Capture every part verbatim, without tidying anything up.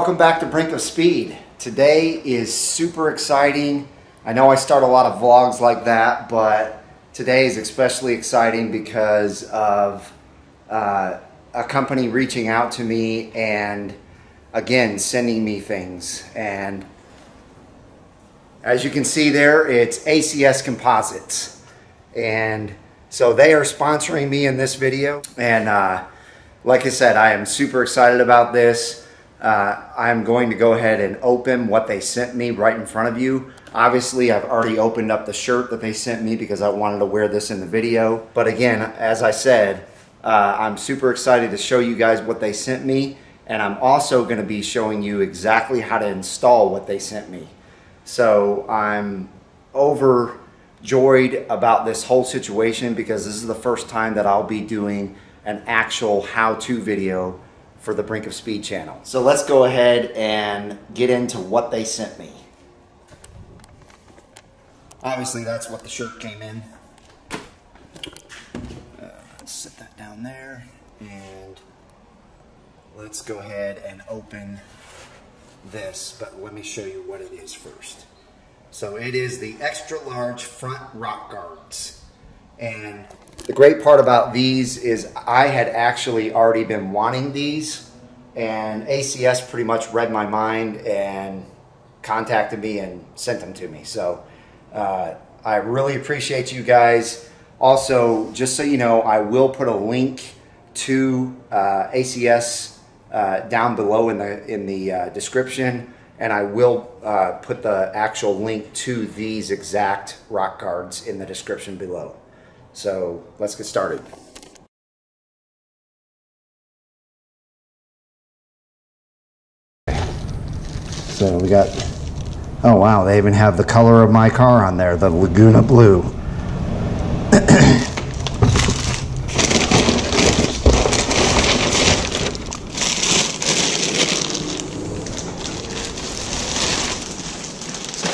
Welcome back to Brink of Speed. Today is super exciting. I know I start a lot of vlogs like that, but today is especially exciting because of uh, a company reaching out to me and again sending me things. And as you can see there, it's A C S Composites, and so they are sponsoring me in this video. And uh, like I said, I am super excited about this. Uh, I'm going to go ahead and open what they sent me right in front of you. Obviously, I've already opened up the shirt that they sent me because I wanted to wear this in the video. But again, as I said, uh, I'm super excited to show you guys what they sent me. And I'm also going to be showing you exactly how to install what they sent me. So I'm overjoyed about this whole situation because this is the first time that I'll be doing an actual how-to video for the Brink of Speed channel. So let's go ahead and get into what they sent me. Obviously, that's what the shirt came in. Uh, let's set that down there, and let's go ahead and open this, but let me show you what it is first. So it is the extra large front rock guards. And the great part about these is I had actually already been wanting these, and A C S pretty much read my mind and contacted me and sent them to me. So uh, I really appreciate you guys. Also, just so you know, I will put a link to uh, A C S uh, down below in the, in the uh, description, and I will uh, put the actual link to these exact rock guards in the description below. So let's get started. So we got, oh wow, they even have the color of my car on there, the Laguna Blue.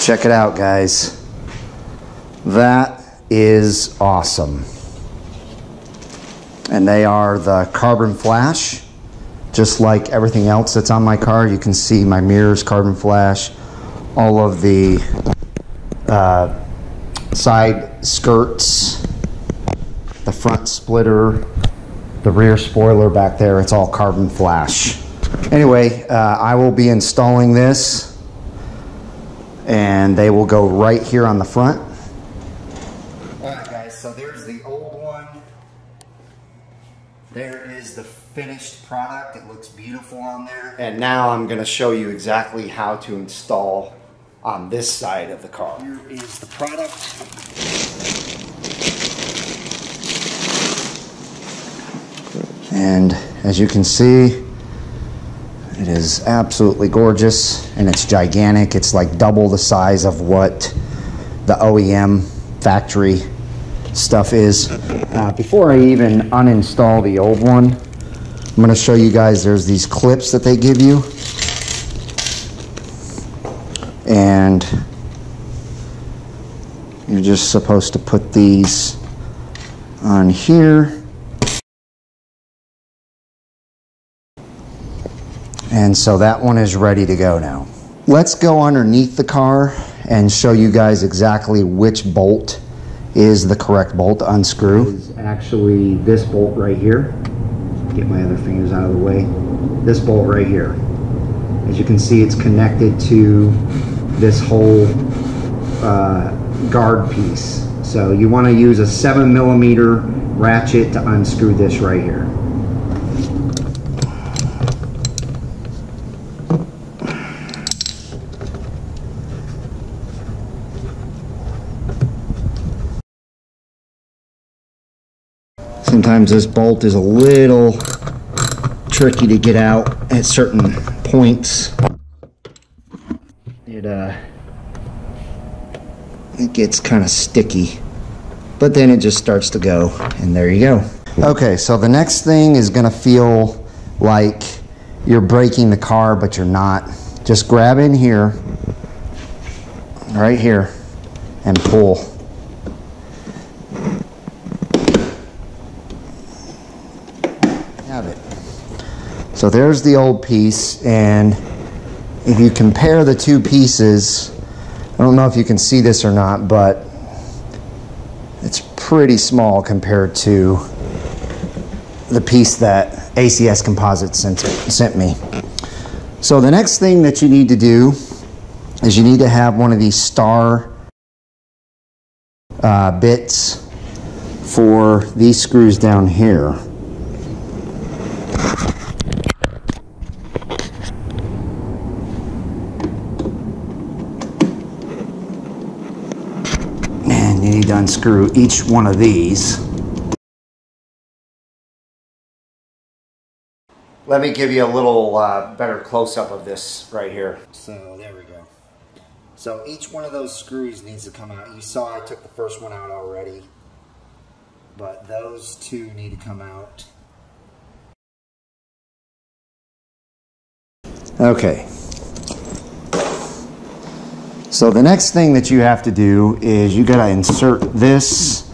Check it out, guys. That is awesome. And they are the carbon flash, just like everything else that's on my car. You can see my mirrors carbon flash, all of the uh, side skirts, the front splitter, the rear spoiler back there. It's all carbon flash. Anyway, uh, I will be installing this, and they will go right here on the front. So there's the old one. There is the finished product. It looks beautiful on there. And now I'm going to show you exactly how to install on this side of the car. Here is the product. And as you can see, it is absolutely gorgeous, and it's gigantic. It's like double the size of what the O E M factory stuff is. Uh, before I even uninstall the old one, I'm going to show you guys there's these clips that they give you, and you're just supposed to put these on here, and so that one is ready to go now. Let's go underneath the car and show you guys exactly which bolt is the correct bolt to unscrew. It's actually this bolt right here. Get my other fingers out of the way. This bolt right here. As you can see, it's connected to this whole uh, guard piece. So you want to use a seven millimeter ratchet to unscrew this right here. Sometimes this bolt is a little tricky to get out at certain points. It uh, it gets kind of sticky, but then it just starts to go, and there you go. Okay, so the next thing is gonna feel like you're braking the car, but you're not. Just grab in here, right here, and pull. So there's the old piece, and if you compare the two pieces, I don't know if you can see this or not, but it's pretty small compared to the piece that A C S Composites sent, sent me. So the next thing that you need to do is you need to have one of these star uh, bits for these screws down here. And you need to unscrew each one of these. Let me give you a little uh, better close-up of this right here. So there we go. So each one of those screws needs to come out. You saw I took the first one out already, but those two need to come out. Okay. So the next thing that you have to do is you gotta insert this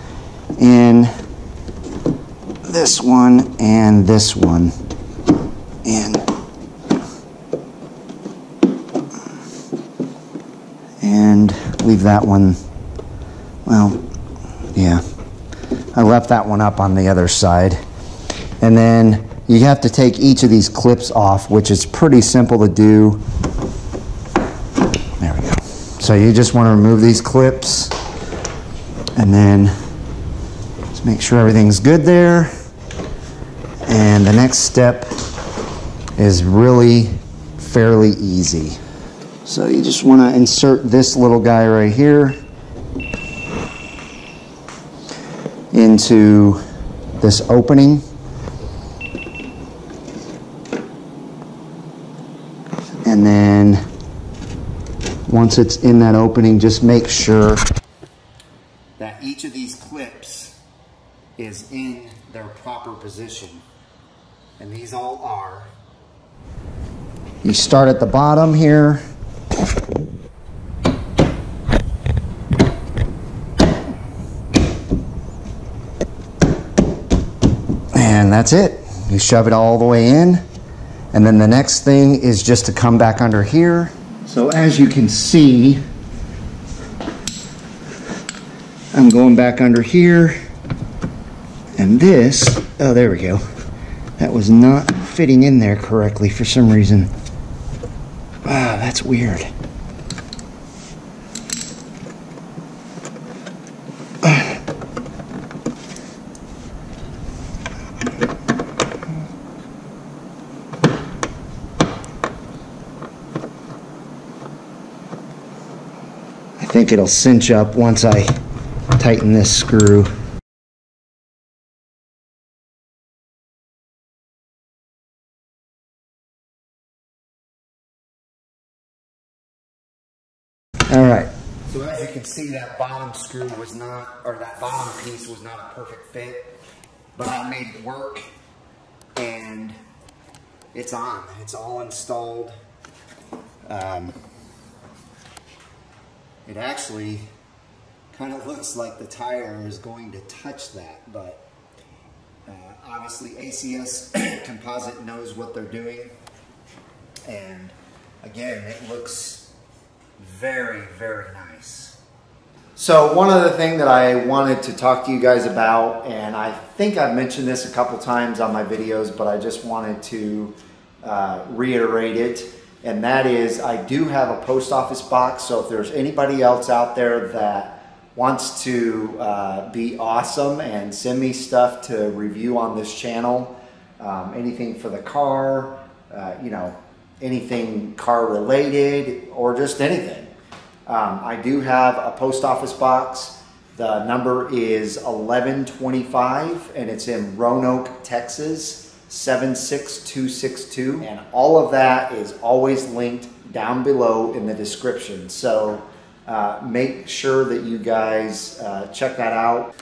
in this one and this one. In and leave that one, well, yeah, I left that one up on the other side. And then you have to take each of these clips off, which is pretty simple to do. There we go. So you just want to remove these clips and then just make sure everything's good there. And the next step is really fairly easy. So you just want to insert this little guy right here into this opening. And then once it's in that opening, just make sure that each of these clips is in their proper position. And these all are. You start at the bottom here. And that's it. You shove it all the way in. And then the next thing is just to come back under here. So as you can see, I'm going back under here. And this, oh, there we go. That was not fitting in there correctly for some reason. Wow, that's weird. I think it'll cinch up once I tighten this screw. See, that bottom screw was not, or that bottom piece was not a perfect fit, but I made it work and it's on. It's all installed. Um, it actually kind of looks like the tire is going to touch that, but uh, obviously A C S Composite knows what they're doing. And again, it looks very, very nice. So one other thing that I wanted to talk to you guys about, and I think I've mentioned this a couple times on my videos, but I just wanted to uh, reiterate it, and that is I do have a post office box, so if there's anybody else out there that wants to uh, be awesome and send me stuff to review on this channel, um, anything for the car, uh, you know, anything car related or just anything. Um, I do have a post office box. The number is eleven twenty-five and it's in Roanoke, Texas, seven six two six two. And all of that is always linked down below in the description. So uh, make sure that you guys uh, check that out.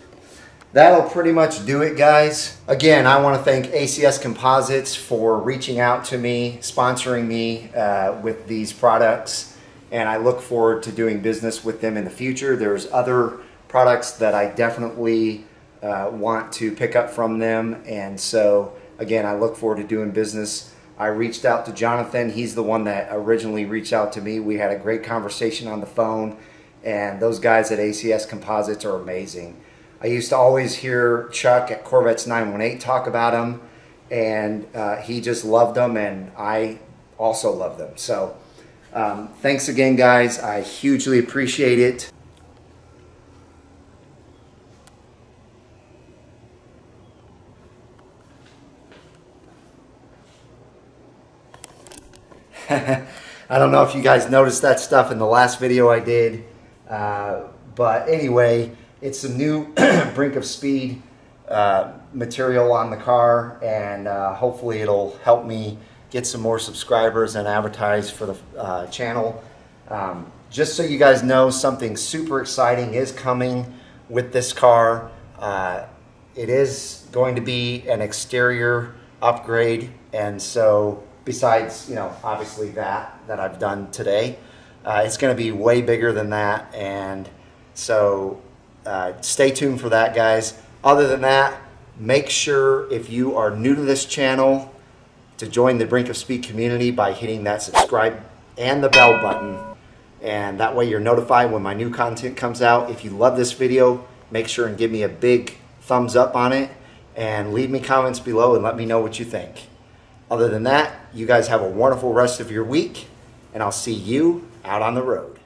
That'll pretty much do it, guys. Again, I want to thank A C S Composites for reaching out to me, sponsoring me uh, with these products. And I look forward to doing business with them in the future. There's other products that I definitely uh, want to pick up from them. And so, again, I look forward to doing business. I reached out to Jonathan. He's the one that originally reached out to me. We had a great conversation on the phone, and those guys at A C S Composites are amazing. I used to always hear Chuck at Corvette's nine one eight talk about them, and uh, he just loved them, and I also love them. So um, thanks again, guys. I hugely appreciate it. I don't know if you guys noticed that stuff in the last video I did, uh, but anyway, it's some new Brink of Speed uh, material on the car, and uh, hopefully it'll help me get some more subscribers and advertise for the uh, channel. Um, just so you guys know, something super exciting is coming with this car. Uh, it is going to be an exterior upgrade, and so besides, you know, obviously that that I've done today, uh, it's going to be way bigger than that, and so uh, stay tuned for that, guys. Other than that, make sure if you are new to this channel to join the Brink of Speed community by hitting that subscribe and the bell button, and that way you're notified when my new content comes out. If you love this video, make sure and give me a big thumbs up on it, and leave me comments below and let me know what you think. Other than that, you guys have a wonderful rest of your week, and I'll see you out on the road.